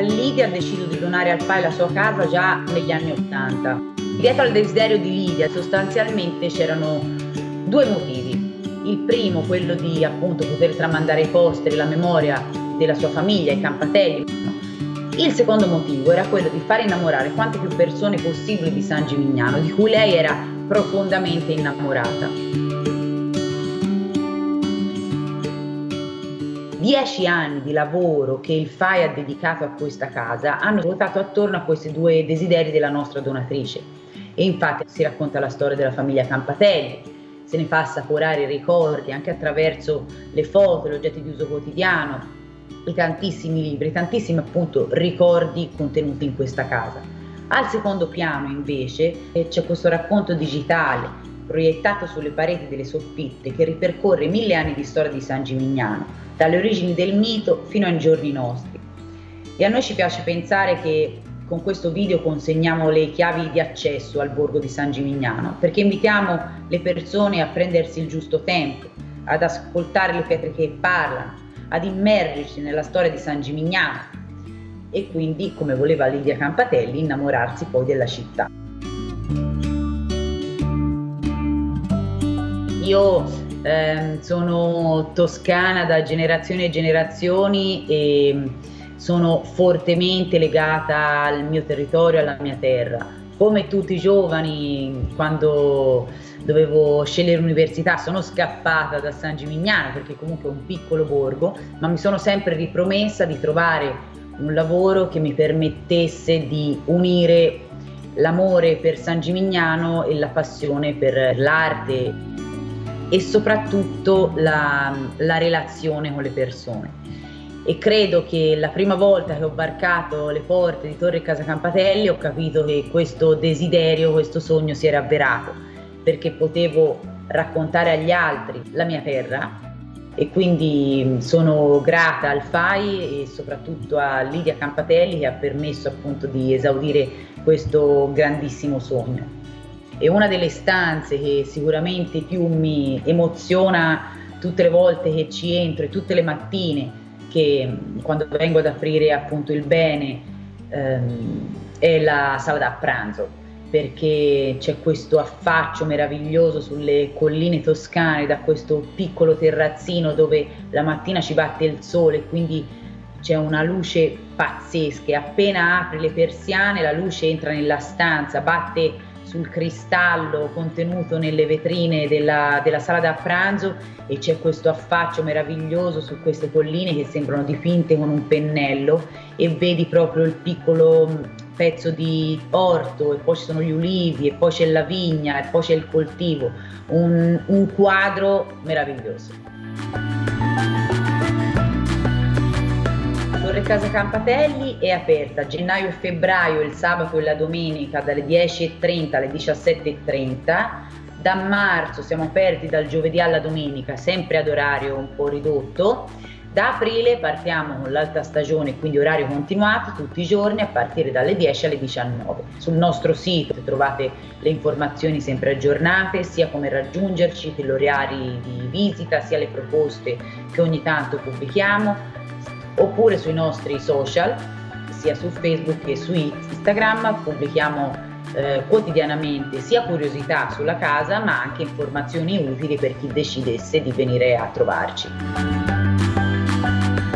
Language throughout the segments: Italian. Lidia ha deciso di donare al FAI la sua casa già negli anni '80. Dietro al desiderio di Lidia sostanzialmente c'erano due motivi. Il primo, quello di appunto poter tramandare ai posteri la memoria della sua famiglia, i Campitelli. Il secondo motivo era quello di far innamorare quante più persone possibili di San Gimignano, di cui lei era profondamente innamorata. 10 anni di lavoro che il FAI ha dedicato a questa casa hanno ruotato attorno a questi due desideri della nostra donatrice, e infatti si racconta la storia della famiglia Campitelli. Se ne fa assaporare i ricordi anche attraverso le foto, gli oggetti di uso quotidiano, i tantissimi libri, tantissimi appunto ricordi contenuti in questa casa. Al secondo piano invece c'è questo racconto digitale proiettato sulle pareti delle soffitte che ripercorre 1000 anni di storia di San Gimignano, dalle origini del mito fino ai giorni nostri. E a noi ci piace pensare che con questo video consegniamo le chiavi di accesso al borgo di San Gimignano, perché invitiamo le persone a prendersi il giusto tempo, ad ascoltare le pietre che parlano, ad immergersi nella storia di San Gimignano e quindi, come voleva Lidia Campitelli, innamorarsi poi della città. Io sono toscana da generazioni e generazioni e sono fortemente legata al mio territorio, alla mia terra. Come tutti i giovani, quando dovevo scegliere l'università, sono scappata da San Gimignano, perché comunque è un piccolo borgo, ma mi sono sempre ripromessa di trovare un lavoro che mi permettesse di unire l'amore per San Gimignano e la passione per l'arte e soprattutto la relazione con le persone. E credo che la prima volta che ho varcato le porte di Torre Casa Campitelli ho capito che questo desiderio, questo sogno si era avverato, perché potevo raccontare agli altri la mia terra, e quindi sono grata al FAI e soprattutto a Lidia Campitelli, che ha permesso appunto di esaudire questo grandissimo sogno. E una delle stanze che sicuramente più mi emoziona tutte le volte che ci entro e tutte le mattine che quando vengo ad aprire appunto il bene è la sala da pranzo, perché c'è questo affaccio meraviglioso sulle colline toscane da questo piccolo terrazzino dove la mattina ci batte il sole, quindi c'è una luce pazzesca e appena apri le persiane la luce entra nella stanza, batte sul cristallo contenuto nelle vetrine della sala da pranzo e c'è questo affaccio meraviglioso su queste colline che sembrano dipinte con un pennello e vedi proprio il piccolo pezzo di orto e poi ci sono gli ulivi e poi c'è la vigna e poi c'è il coltivo, un quadro meraviglioso. Torre Casa Campitelli è aperta a gennaio e febbraio, il sabato e la domenica dalle 10:30 alle 17:30. Da marzo siamo aperti dal giovedì alla domenica, sempre ad orario un po' ridotto. Da aprile partiamo con l'alta stagione, quindi orario continuato tutti i giorni a partire dalle 10 alle 19. Sul nostro sito trovate le informazioni sempre aggiornate, sia come raggiungerci, gli orari di visita, sia le proposte che ogni tanto pubblichiamo, oppure sui nostri social, sia su Facebook che su Instagram, pubblichiamo quotidianamente sia curiosità sulla casa ma anche informazioni utili per chi decidesse di venire a trovarci.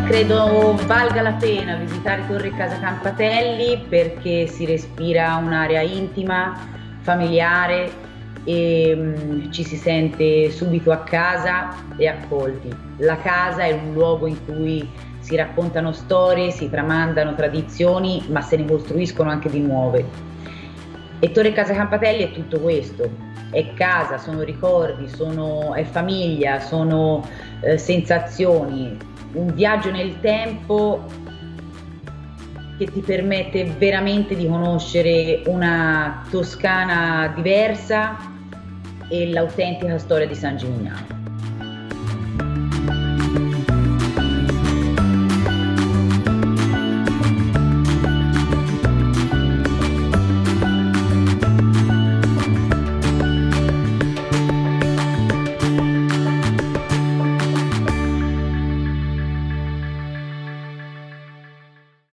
Credo valga la pena visitare Torre Casa Campitelli perché si respira un'area intima, familiare e ci si sente subito a casa e accolti. La casa è un luogo in cui si raccontano storie, si tramandano tradizioni, ma se ne costruiscono anche di nuove. E Torre Casa Campitelli è tutto questo, è casa, sono ricordi, è famiglia, sono sensazioni, un viaggio nel tempo che ti permette veramente di conoscere una Toscana diversa e l'autentica storia di San Gimignano.